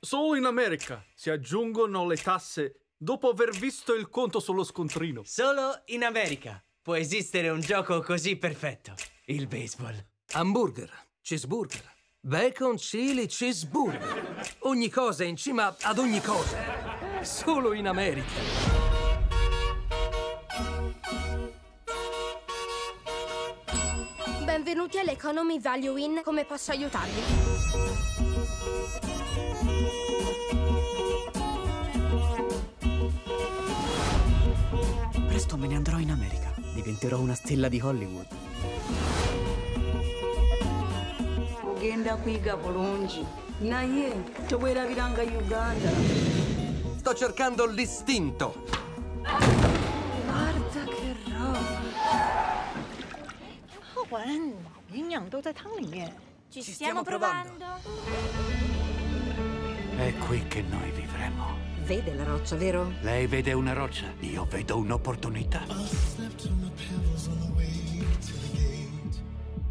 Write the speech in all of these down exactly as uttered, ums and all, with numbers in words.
Solo in America si aggiungono le tasse dopo aver visto il conto sullo scontrino. Solo in America può esistere un gioco così perfetto. Il baseball. Hamburger, cheeseburger, bacon, chili, cheeseburger. Ogni cosa in cima ad ogni cosa. Solo in America. Benvenuti all'Economy Value Inn. Come posso aiutarvi? Presto me ne andrò in America. Diventerò una stella di Hollywood. Sto cercando l'istinto. Guarda che roba! Ci stiamo provando. È qui che noi vivremo. Vede la roccia, vero? Lei vede una roccia, io vedo un'opportunità.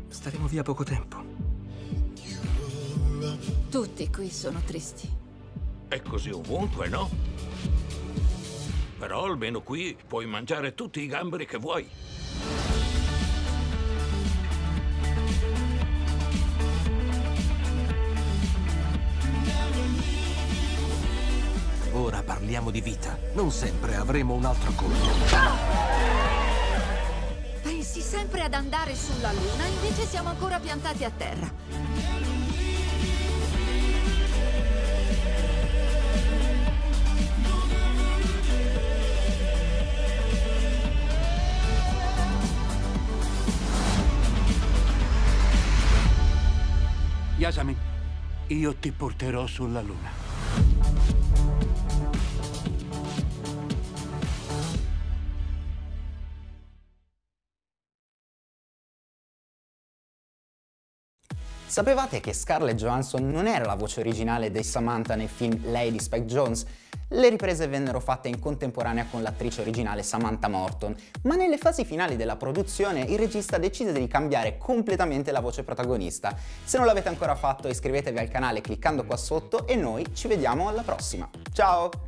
Staremo via poco tempo. Tutti qui sono tristi. È così ovunque, no? Però almeno qui puoi mangiare tutti i gamberi che vuoi. Ora parliamo di vita. Non sempre avremo un altro colpo. Ah! Pensi sempre ad andare sulla luna, invece siamo ancora piantati a terra. Yasamin, io ti porterò sulla luna. Sapevate che Scarlett Johansson non era la voce originale di Samantha nel film Lei di Spike Jones? Le riprese vennero fatte in contemporanea con l'attrice originale Samantha Morton, ma nelle fasi finali della produzione il regista decise di cambiare completamente la voce protagonista. Se non l'avete ancora fatto, iscrivetevi al canale cliccando qua sotto e noi ci vediamo alla prossima. Ciao!